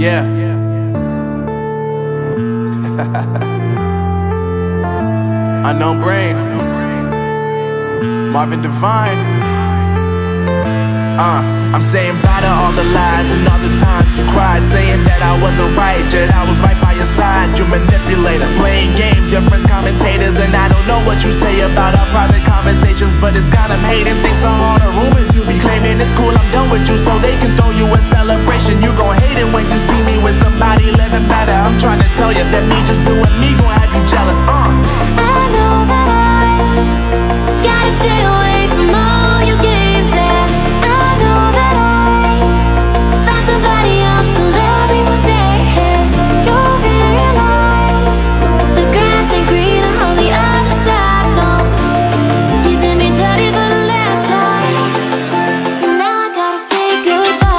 Yeah. Unknown Brain, Marvin Divine. I'm saying bye to all the lies and all the times you cried, saying that I wasn't right, yet I was right by your side. You manipulator, playing games, your friends commentators, and I don't know what you say about our private conversations, but it's got them hating. Thanks to all the rumors you be claiming, it's cool, I'm done with you, so they can throw you a celebration. You gon' hate it when you see me with somebody living better. I'm trying to tell you that me just doing me gon' have you jealous. I know that I gotta stay away from all your games, yeah. I know that I found somebody else to love me today, yeah. You'll realize the grass ain't greener on the other side, no. You did me dirty for the last time, and now I gotta say goodbye.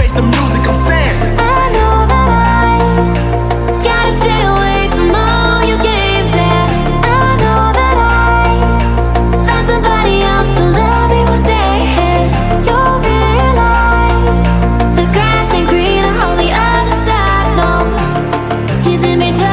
face the music, I'm saying I know that I gotta stay away from all your games, yeah. It's